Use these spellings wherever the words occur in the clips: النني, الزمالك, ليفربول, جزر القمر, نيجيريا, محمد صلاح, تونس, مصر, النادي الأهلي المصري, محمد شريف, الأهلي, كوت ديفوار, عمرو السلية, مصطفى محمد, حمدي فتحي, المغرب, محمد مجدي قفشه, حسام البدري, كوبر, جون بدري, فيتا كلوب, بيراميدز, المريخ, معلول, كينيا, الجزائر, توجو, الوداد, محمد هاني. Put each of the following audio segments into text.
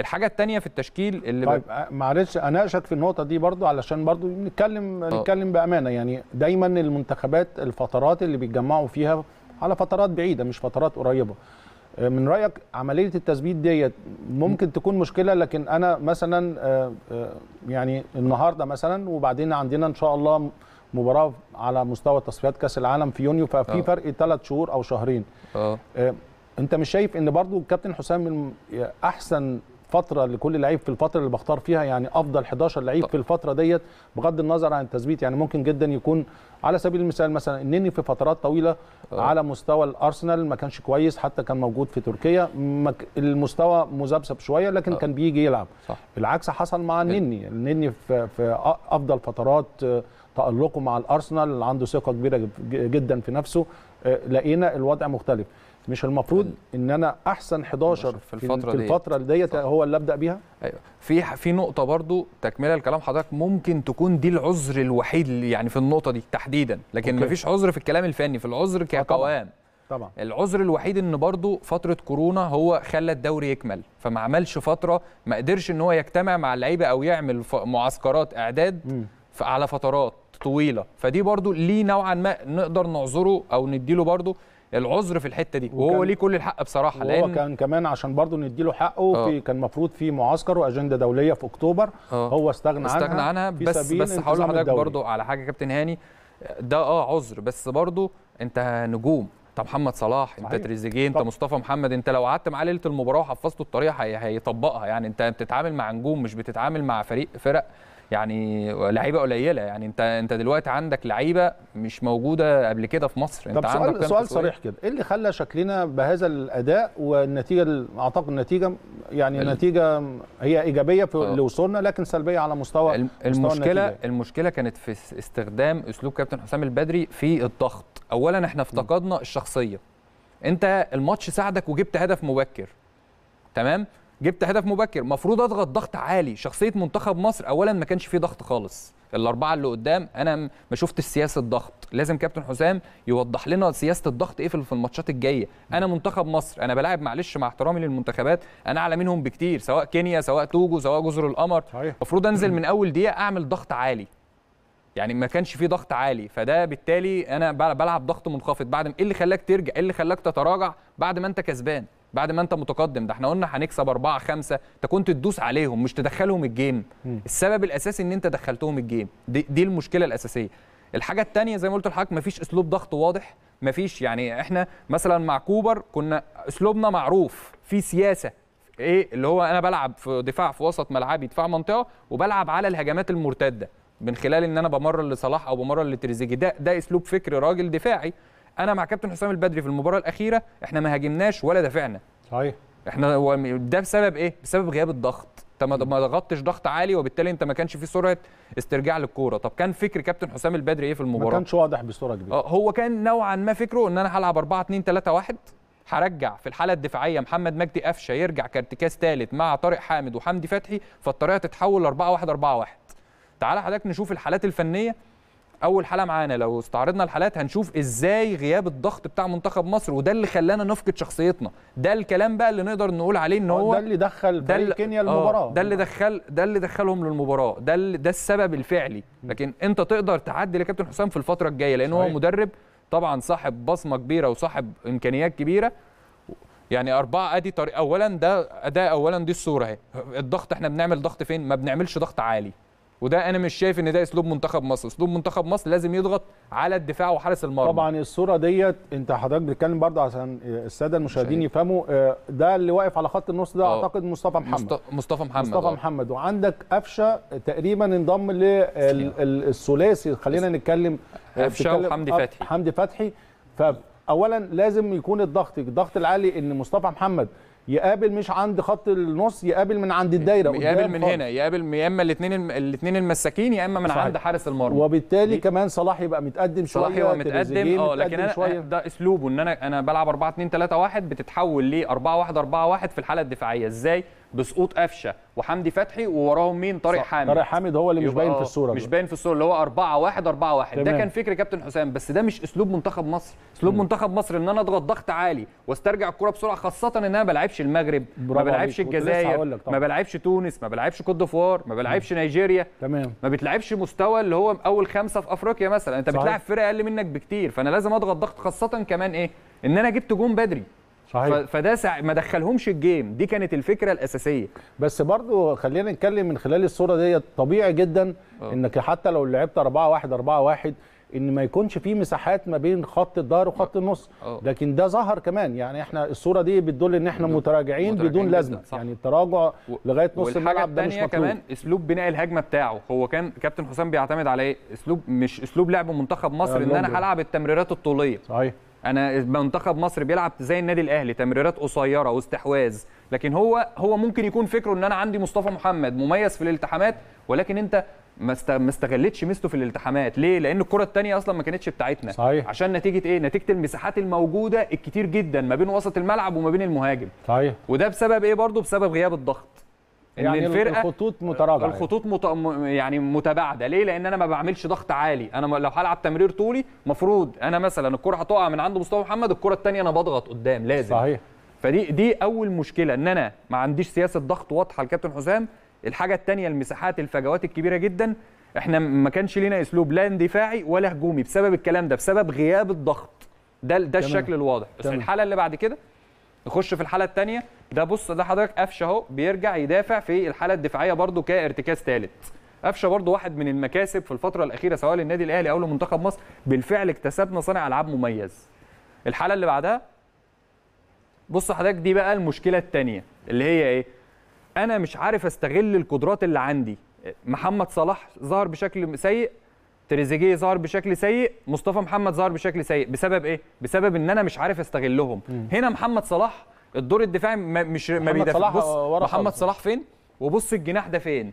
الحاجه الثانيه في التشكيل اللي طيب معلش اناقشك في النقطه دي برضو، علشان برضو نتكلم بامانه. يعني دايما المنتخبات الفترات اللي بيتجمعوا فيها على فترات بعيده مش فترات قريبه، من رايك عمليه التثبيت ديت ممكن تكون مشكله؟ لكن انا مثلا يعني النهارده مثلا وبعدين عندنا ان شاء الله مباراه على مستوى تصفيات كاس العالم في يونيو، ففي فرق 3 شهور او شهرين. انت مش شايف ان برضو الكابتن حسام احسن فتره لكل لعيب في الفتره اللي بختار فيها؟ يعني افضل 11 لعيب في الفتره ديت بغض النظر عن التثبيت. يعني ممكن جدا يكون على سبيل المثال مثلا النني في فترات طويله على مستوى الارسنال ما كانش كويس، حتى كان موجود في تركيا المستوى مذبذب شويه، لكن كان بيجي يلعب. العكس حصل مع النني. النني في افضل فترات تألقه مع الارسنال، عنده ثقه كبيره جدا في نفسه. لقينا الوضع مختلف. مش المفروض ان انا احسن 11 في الفتره ديت هو اللي ابدا بيها؟ ايوه. في نقطه برضو تكمله لكلام حضرتك، ممكن تكون دي العذر الوحيد يعني في النقطه دي تحديدا، لكن مفيش عذر في الكلام الفني، في العذر كقوام. طبعا العذر الوحيد ان برضو فتره كورونا هو خلى الدوري يكمل، فما عملش فتره، ما قدرش ان هو يجتمع مع اللعيبه او يعمل معسكرات اعداد على فترات طويله، فدي برضو ليه نوعا ما نقدر نعذره او نديله برضو العذر في الحته دي، وهو ليه كل الحق بصراحه. لان كان كمان عشان برضه نديله حقه كان المفروض في معسكر واجنده دوليه في اكتوبر، هو استغنى عنها بس هقول لحضرتك برضه على حاجه كابتن هاني، ده عذر، بس برضه انت نجوم، انت محمد صلاح، انت تريزيجيه، انت مصطفى محمد، انت لو قعدت معاه ليله المباراه وحفظته الطريقه هيطبقها. يعني انت بتتعامل مع نجوم، مش بتتعامل مع فرق يعني لعيبه قليله. يعني انت دلوقتي عندك لعيبه مش موجوده قبل كده في مصر. انت عندك سؤال صريح كده، ايه اللي خلى شكلنا بهذا الاداء والنتيجه؟ اعتقد النتيجه يعني النتيجه هي ايجابيه في اللي وصلنا، لكن سلبيه على مستوى المشكله كانت في استخدام اسلوب كابتن حسام البدري في الضغط. اولا احنا افتقدنا الشخصيه. انت الماتش ساعدك وجبت هدف مبكر، تمام، المفروض اضغط ضغط عالي. شخصيه منتخب مصر اولا ما كانش فيه ضغط خالص، الاربعه اللي قدام انا ما شفتش سياسه ضغط. لازم كابتن حسام يوضح لنا سياسه الضغط ايه في الماتشات الجايه. انا منتخب مصر، انا بلاعب، معلش مع احترامي للمنتخبات، انا اعلى منهم بكتير، سواء كينيا، سواء توجو، سواء جزر القمر. المفروض انزل من اول دقيقه اعمل ضغط عالي. يعني ما كانش فيه ضغط عالي، فده بالتالي انا بلعب ضغط منخفض. بعد ايه اللي خلاك ترجع؟ ايه اللي خلاك تتراجع بعد ما انت كسبان، بعد ما انت متقدم؟ ده احنا قلنا هنكسب 4-5، انت كنت تدوس عليهم مش تدخلهم الجيم. السبب الاساسي ان انت دخلتهم الجيم، دي المشكله الاساسيه. الحاجه الثانيه زي ما قلت لحضرتك، مفيش اسلوب ضغط واضح، مفيش. يعني احنا مثلا مع كوبر كنا اسلوبنا معروف، في سياسه، ايه اللي هو انا بلعب في دفاع في وسط ملعبي، دفاع منطقه، وبلعب على الهجمات المرتده من خلال ان انا بمرر لصلاح او بمرر لتريزيجيه. ده اسلوب فكري راجل دفاعي. انا مع كابتن حسام البدري في المباراه الاخيره احنا ما هاجمناش ولا دافعنا. صحيح. احنا ده بسبب ايه؟ بسبب غياب الضغط. انت ما ضغطتش ضغط عالي، وبالتالي انت ما كانش في سرعه استرجاع للكوره. طب كان فكر كابتن حسام البدري ايه في المباراه؟ ما كانش واضح بصوره كبيره. هو كان نوعا ما فكره ان انا هلعب 4-2-3-1، هرجع في الحاله الدفاعيه محمد مجدي قفشه يرجع كارتكاز ثالث مع طارق حامد وحمدي فتحي، فالطريقه تتحول 4-1-4-1. تعالى حضرتك نشوف الحالات الفنيه. اول حاله معانا لو استعرضنا الحالات هنشوف ازاي غياب الضغط بتاع منتخب مصر، وده اللي خلانا نفقد شخصيتنا. ده الكلام بقى اللي نقدر نقول عليه ان هو ده اللي دخل فريق كينيا المباراه، ده اللي دخلهم للمباراه، ده السبب الفعلي. لكن انت تقدر تعدل يا كابتن حسام في الفتره الجايه، لان هو مدرب طبعا صاحب بصمه كبيره وصاحب امكانيات كبيره. يعني 4 ادي طريق، اولا ده اولا دي الصوره اهي. الضغط احنا بنعمل ضغط فين؟ ما بنعملش ضغط عالي، وده انا مش شايف ان ده اسلوب منتخب مصر. اسلوب منتخب مصر لازم يضغط على الدفاع وحارس المرمى. طبعا الصوره ديت انت حضرتك بتتكلم برضه عشان الساده المشاهدين يفهموا، ده اللي واقف على خط النص ده اعتقد مصطفى محمد. مصطفى محمد وعندك قفشه تقريبا انضم للثلاثي، خلينا نتكلم قفشه وحمدي فتحي. فاولا لازم يكون الضغط العالي ان مصطفى محمد يقابل مش عند خط النص، يقابل من عند الدايره، يقابل من هنا، يقابل يا اما الاثنين المساكين، يا اما من عند حارس المرمى. وبالتالي كمان صلاح يبقى متقدم شويه. صلاح يبقى متقدم لكن انا ده اسلوبه ان انا بلعب 4-2-3-1 بتتحول ل 4-1-4-1 في الحاله الدفاعيه. ازاي؟ بسقوط قفشه وحمدي فتحي ووراهم مين؟ طارق حامد. طارق حامد هو اللي مش باين في الصوره، مش باين في الصوره، اللي هو 4-1 4-1. ده كان فكر كابتن حسام، بس ده مش اسلوب منتخب مصر. اسلوب منتخب مصر ان انا اضغط ضغط عالي واسترجع الكره بسرعه، خاصه ان انا ما بلعبش المغرب، ما بلعبش الجزائر، ما بلعبش تونس، ما بلعبش كوت ديفوار، ما بلعبش نيجيريا. تمام. ما بتلعبش مستوى اللي هو اول 5 في افريقيا مثلا، انت بتلعب فرقه اقل منك بكتير، فانا لازم اضغط ضغط، خاصه كمان ايه ان انا جبت جون بدري. صحيح. فده ما دخلهمش الجيم، دي كانت الفكره الاساسيه. بس برضو خلينا نتكلم من خلال الصوره ديت، طبيعي جدا انك حتى لو لعبت 4-1 4-1 ان ما يكونش فيه مساحات ما بين خط الظهر وخط النص، لكن ده ظهر كمان. يعني احنا الصوره دي بتدل ان احنا متراجعين بدون لازمه، يعني التراجع لغايه نص الملعب ده مش مطلوب. كمان اسلوب بناء الهجمه بتاعه، هو كان كابتن حسام بيعتمد على ايه؟ اسلوب مش اسلوب لعب منتخب مصر ان انا هلعب التمريرات الطوليه. صحيح. انا منتخب مصر بيلعب زي النادي الاهلي، تمريرات قصيره واستحواذ، لكن هو ممكن يكون فكره ان انا عندي مصطفى محمد مميز في الالتحامات، ولكن انت ما استغلتش ميزته في الالتحامات. ليه؟ لان الكره الثانيه اصلا ما كانتش بتاعتنا. صحيح. عشان نتيجه ايه؟ نتيجه المساحات الموجوده الكتير جدا ما بين وسط الملعب وما بين المهاجم. صحيح. وده بسبب ايه برضه؟ بسبب غياب الضغط، ان يعني الفرقه الخطوط متراجعه، الخطوط يعني متباعده. ليه؟ لان انا ما بعملش ضغط عالي. انا لو هلعب تمرير طولي مفروض انا مثلا الكره هتقع من عند مصطفى محمد، الكره الثانيه انا بضغط قدام لازم. صحيح. فدي اول مشكله، ان انا ما عنديش سياسه ضغط واضحه لكابتن حسام. الحاجه الثانيه المساحات، الفجوات الكبيره جدا، احنا ما كانش لينا اسلوب لا اندفاعي ولا هجومي بسبب الكلام ده، بسبب غياب الضغط. ده الشكل الواضح. بس الحاله اللي بعد كده نخش في الحاله الثانيه، ده بص ده حضرتك قفشه اهو بيرجع يدافع في الحاله الدفاعيه برضو كارتكاز ثالث. قفشه برضو واحد من المكاسب في الفتره الاخيره سواء للنادي الاهلي او لمنتخب مصر، بالفعل اكتسبنا صانع العاب مميز. الحاله اللي بعدها بص حضرتك، دي بقى المشكله الثانيه اللي هي ايه؟ انا مش عارف استغل القدرات اللي عندي. محمد صلاح ظهر بشكل سيء، تريزيجيه ظهر بشكل سيء، مصطفى محمد ظهر بشكل سيء، بسبب ايه؟ بسبب ان انا مش عارف استغلهم. هنا محمد صلاح الدور الدفاعي مش ما بيدافعش. بص محمد صلاح فين وبص الجناح ده فين.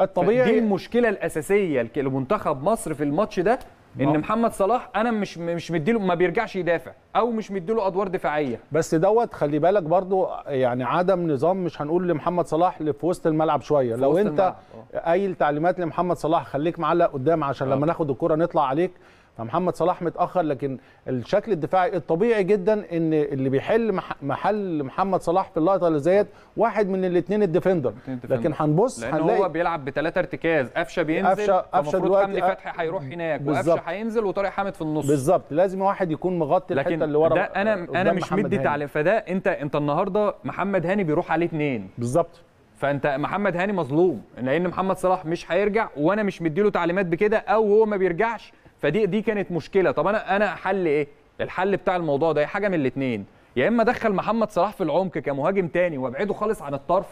الطبيعي دي المشكله الاساسيه لمنتخب مصر في الماتش ده، ان محمد صلاح انا مش مديله، ما بيرجعش يدافع او مش مديله ادوار دفاعيه. بس دوت خلي بالك برضو يعني عدم نظام، مش هنقول لمحمد صلاح في وسط الملعب شويه، لو انت اي تعليمات لمحمد صلاح خليك معلق قدام عشان لما ناخد الكره نطلع عليك. فمحمد صلاح متاخر، لكن الشكل الدفاعي الطبيعي جدا ان اللي بيحل محل محمد صلاح في اللقطه اللي زيت واحد من الاثنين الديفندر. لكن هنبص هنلاقي هو بيلعب بثلاثه ارتكاز، قفشه بينزل، المفروض حمدي فتحي هيروح هناك وقفشه هينزل وطارق حامد في النص. بالظبط، لازم واحد يكون مغطي الحته اللي ورا. ده انا مش مدي تعليم، فده انت النهارده محمد هاني بيروح عليه اثنين. بالظبط. فانت محمد هاني مظلوم لان محمد صلاح مش هيرجع وانا مش مديله تعليمات بكده، او هو ما بيرجعش. فدي كانت مشكله. طب انا حل ايه؟ الحل بتاع الموضوع ده حاجه من الاثنين، يا اما ادخل محمد صلاح في العمق كمهاجم تاني وابعده خالص عن الطرف.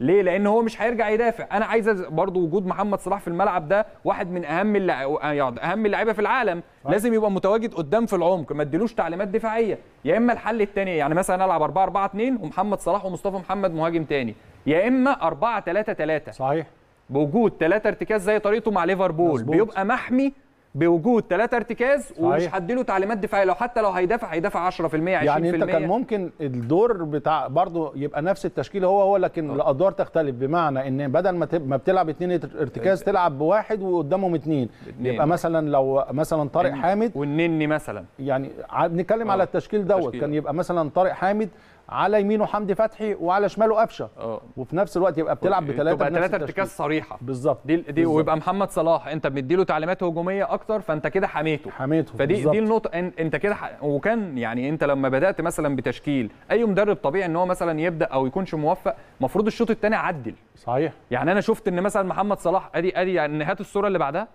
ليه؟ لان هو مش هيرجع يدافع. انا عايز برضو وجود محمد صلاح في الملعب ده واحد من اهم اللعيبه في العالم، لازم يبقى متواجد قدام في العمق، ما اديلوش تعليمات دفاعيه. يا اما الحل الثاني يعني مثلا العب 4-4-2 ومحمد صلاح ومصطفى محمد مهاجم تاني، يا اما 4-3-3. صحيح. بوجود 3 ارتكاز زي طريقته مع ليفربول. مزبوط. بيبقى محمي بوجود 3 ارتكاز ومش هديله تعليمات دفاعيه، لو حتى لو هيدافع 10% 20%. يعني انت كان ممكن الدور بتاع برضه يبقى نفس التشكيل هو لكن الادوار تختلف، بمعنى ان بدل ما بتلعب 2 ارتكاز تلعب ب1 وقدامهم 2، يبقى مثلا لو مثلا طارق حامد والنني مثلا، يعني بنتكلم على التشكيل دوت، كان يبقى مثلا طارق حامد على يمينه حمدي فتحي وعلى شماله قفشه، وفي نفس الوقت يبقى بتلعب ب3 ارتكاز صريحه. بالظبط. دي ويبقى محمد صلاح انت مديله تعليمات هجوميه اكتر، فانت كده حميته. فدي بالزبط. دي النقطه، انت كده وكان يعني انت لما بدات مثلا بتشكيل اي مدرب طبيعي ان هو مثلا يبدا او يكونش موفق، المفروض الشوط الثاني عدل. صحيح. يعني انا شفت ان مثلا محمد صلاح ادي يعني هات الصوره اللي بعدها،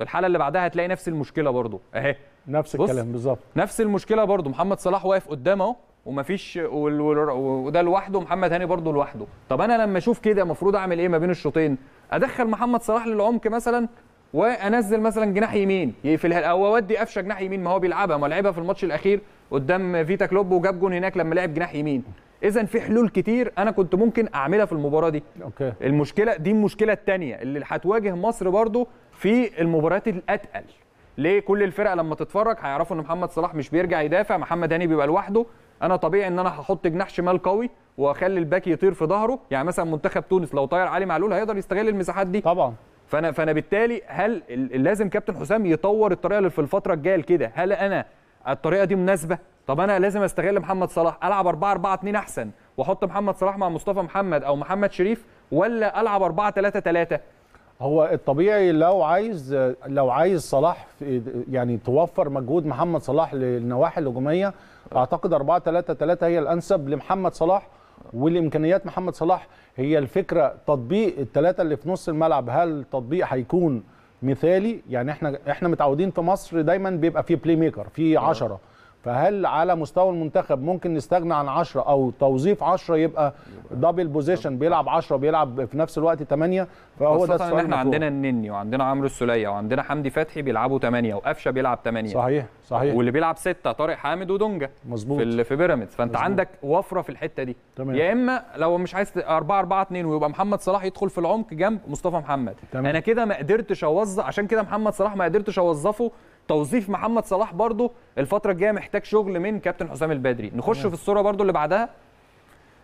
الحاله اللي بعدها هتلاقي نفس المشكله برضو اهي، نفس الكلام بالظبط، نفس المشكله برضو. محمد صلاح واقف قدامه ومفيش، وده لوحده، محمد هاني برضه لوحده. طب انا لما اشوف كده المفروض اعمل ايه ما بين الشوطين؟ ادخل محمد صلاح للعمق مثلا وانزل مثلا جناح يمين يقفلها، او اودي قفشه جناح يمين، ما هو بيلعبها، ما لعبها في الماتش الاخير قدام فيتا كلوب وجاب جون هناك لما لعب جناح يمين. اذا في حلول كتير انا كنت ممكن اعملها في المباراه دي. أوكي. المشكله دي المشكله الثانيه اللي هتواجه مصر برضه في المباريات الاتقل. ليه؟ كل الفرق لما تتفرج هيعرفوا ان محمد صلاح مش بيرجع يدافع، محمد هاني بيبقى لوحده، انا طبيعي ان انا هحط جناح شمال قوي واخلي الباك يطير في ظهره، يعني مثلا منتخب تونس لو طير علي معلول هيقدر يستغل المساحات دي طبعا. فانا بالتالي هل لازم كابتن حسام يطور الطريقه اللي في الفتره الجايه كده؟ هل انا الطريقه دي مناسبه؟ طب انا لازم استغل محمد صلاح، العب 4-4-2 احسن واحط محمد صلاح مع مصطفى محمد او محمد شريف، ولا العب 4-3-3؟ هو الطبيعي لو عايز صلاح يعني توفر مجهود محمد صلاح للنواحي الهجوميه، اعتقد 4-3-3 هي الانسب لمحمد صلاح والامكانيات محمد صلاح. هي الفكره تطبيق الثلاثه اللي في نص الملعب، هل التطبيق هيكون مثالي؟ يعني احنا متعودين في مصر دايما بيبقى في بلاي ميكر، في 10، فهل على مستوى المنتخب ممكن نستغنى عن 10 او توظيف 10 يبقى دبل بوزيشن، بيلعب 10 بيلعب في نفس الوقت 8؟ فهو ده السؤال. احنا المفروض عندنا النني وعندنا عمرو السلية وعندنا حمدي فتحي بيلعبوا 8 وقفشه بيلعب 8. صحيح. واللي بيلعب 6 طارق حامد ودونجا مظبوط في بيراميدز، فانت مزبوط. عندك وفره في الحته دي تمام. يا اما لو مش عايز 4-4-2 ويبقى محمد صلاح يدخل في العمق جنب مصطفى محمد تمام. انا كده ما قدرتش اوظف، عشان كده محمد صلاح ما قدرتش اوظفه. توظيف محمد صلاح برضو الفترة الجاية محتاج شغل من كابتن حسام البدري. نخش في الصورة برضو اللي بعدها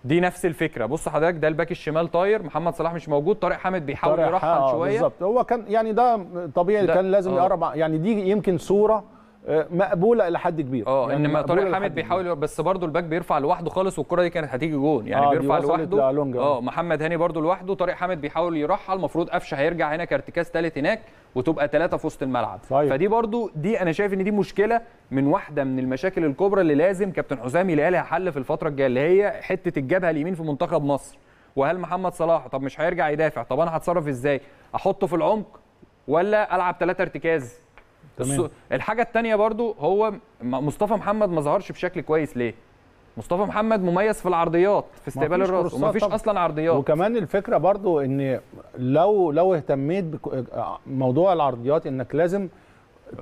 دي، نفس الفكرة. بص حضرتك، ده الباك الشمال طاير، محمد صلاح مش موجود، طارق حامد بيحاول يرحل شوية بالظبط. هو كان يعني ده طبيعي، ده كان لازم يقرب، يعني دي يمكن صورة مقبوله الى حد كبير يعني انما طارق حامد بيحاول، بس برضه الباك بيرفع لوحده خالص، والكره دي كانت هتيجي جون يعني بيرفع لوحده محمد هاني برضه لوحده، طارق حامد بيحاول يرحل، المفروض قفشه هيرجع هنا كارتكاز ثالث هناك وتبقى 3 في وسط الملعب صحيح. فدي برضه انا شايف ان دي مشكله، من واحده من المشاكل الكبرى اللي لازم كابتن حسام يلاقي لها حل في الفتره الجايه، اللي هي حته الجبهه اليمين في منتخب مصر. وهل محمد صلاح طب مش هيرجع يدافع، طب انا هتصرف ازاي؟ احطه في العمق ولا العب 3 ارتكاز؟ الحاجة التانية برضو، هو مصطفى محمد ما ظهرش بشكل كويس ليه؟ مصطفى محمد مميز في العرضيات، في استقبال الراس، ومفيش اصلا عرضيات. وكمان الفكرة برضو ان لو اهتميت بموضوع العرضيات، انك لازم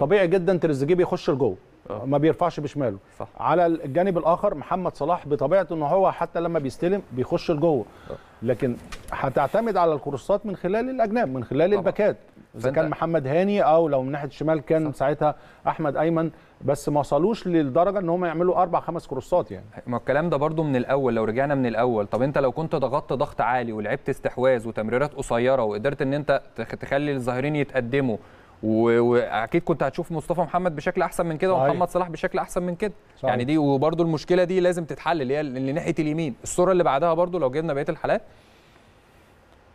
طبيعي جدا تريزيجيه بيخش لجوه ما بيرفعش بشماله صح. على الجانب الاخر محمد صلاح بطبيعته ان هو حتى لما بيستلم بيخش لجوه، لكن هتعتمد على الكروسات من خلال الاجناب، من خلال الباكات، اذا كان محمد هاني او لو من ناحيه الشمال كان ساعتها احمد ايمن، بس ما وصلوش للدرجه ان هم يعملوا 4-5 كروسات. يعني ما الكلام ده برده من الاول، لو رجعنا من الاول، طب انت لو كنت ضغطت ضغط عالي ولعبت استحواذ وتمريرات قصيره وقدرت ان انت تخلي الظاهرين يتقدموا، واكيد كنت هتشوف مصطفى محمد بشكل احسن من كده صحيح. ومحمد صلاح بشكل احسن من كده صحيح. يعني دي وبرده المشكله دي لازم تتحل، اللي هي اللي ناحيه اليمين. الصوره اللي بعدها برده لو جبنا بقيه الحالات،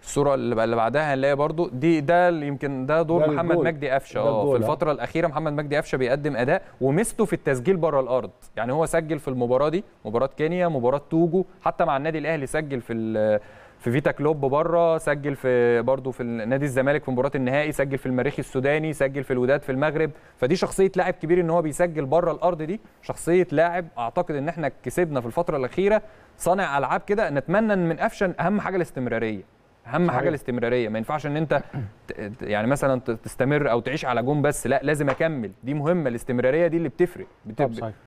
الصوره اللي بعدها هنلاقي برضو دي، ده يمكن ده دور محمد مجدي قفشه في الفتره الاخيره. محمد مجدي قفشه بيقدم اداء، ومسته في التسجيل بره الارض، يعني هو سجل في المباراه دي، مباراه كينيا، مباراه توجو، حتى مع النادي الاهلي سجل في فيتا كلوب بره، سجل في برضو في نادي الزمالك في مباراه النهائي، سجل في المريخ السوداني، سجل في الوداد في المغرب. فدي شخصيه لاعب كبير ان هو بيسجل بره الارض، دي شخصيه لاعب اعتقد ان احنا كسبنا في الفتره الاخيره صانع العاب كده. نتمنى ان من قفشه اهم حاجه الاستمراريه، اهم حاجه الاستمراريه. ما ينفعش ان انت يعني مثلا تستمر او تعيش على جون بس، لا لازم اكمل. دي مهمه، الاستمراريه دي اللي بتفرق.